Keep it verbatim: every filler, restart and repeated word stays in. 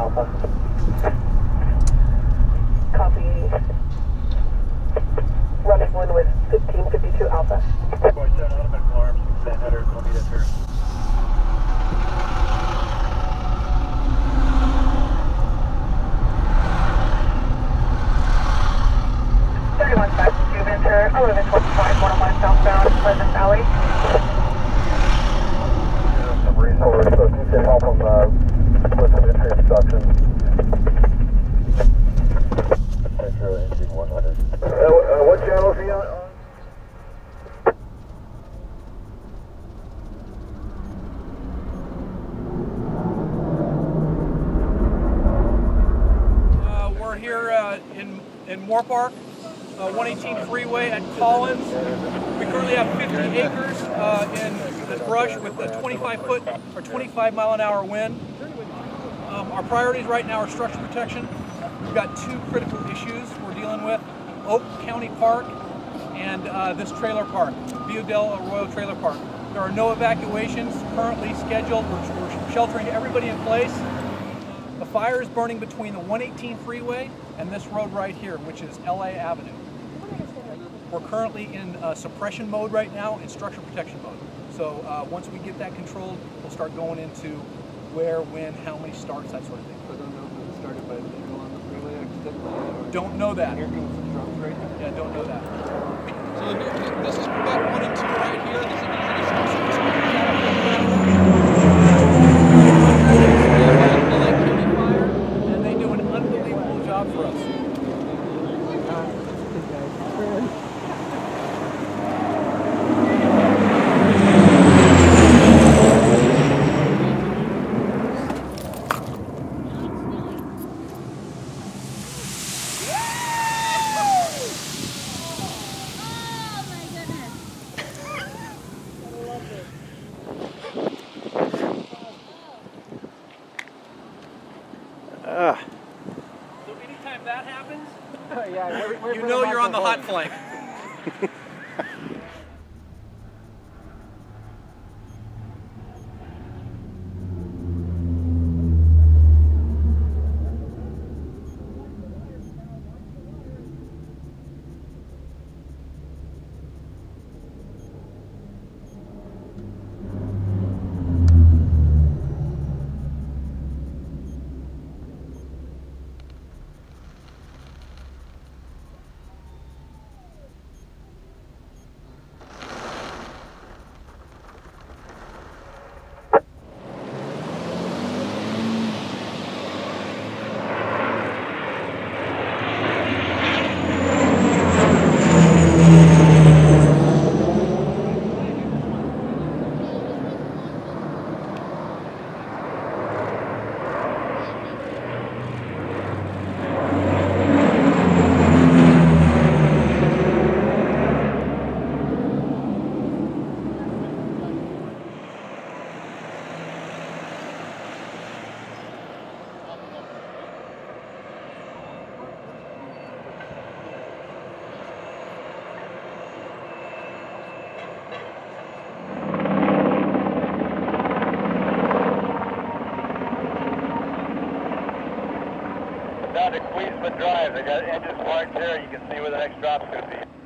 Alpha. Copy. Running one with fifteen fifty-two Alpha. four seven Alpha, alarm six hundred, call me to turn. thirty-one five two Venture, eleven twenty-five, one oh one southbound, Pleasant Valley. For some reason, so if you can help them uh, with some entry instructions. Venture, engine one hundred. Uh, uh, what channel is he on? Uh, we're here uh, in, in Moorpark. Uh, one eighteen freeway at Collins. We currently have fifty acres uh, in the brush with a twenty-five foot or twenty-five mile an hour wind. Um, our priorities right now are structure protection. We've got two critical issues we're dealing with: Oak County Park and uh, this trailer park, View Del Arroyo Trailer Park. There are no evacuations currently scheduled. We're, we're sheltering everybody in place. The fire is burning between the one eighteen freeway and this road right here, which is L A Avenue. We're currently in uh, suppression mode right now and structure protection mode. So uh, once we get that controlled, we'll start going into where, when, how many starts, that sort of thing. I don't know if it started by the vehicle on the freeway accidentally. Don't know that. Here comes some drums right now. Yeah, don't know that. So the, this is about one and two right here. This is Uh. So anytime that happens, oh, yeah, we're, we're you know you're on the hot flank. Down to Queensman Drive, they got engines parked here, you can see where the next drop's going to be.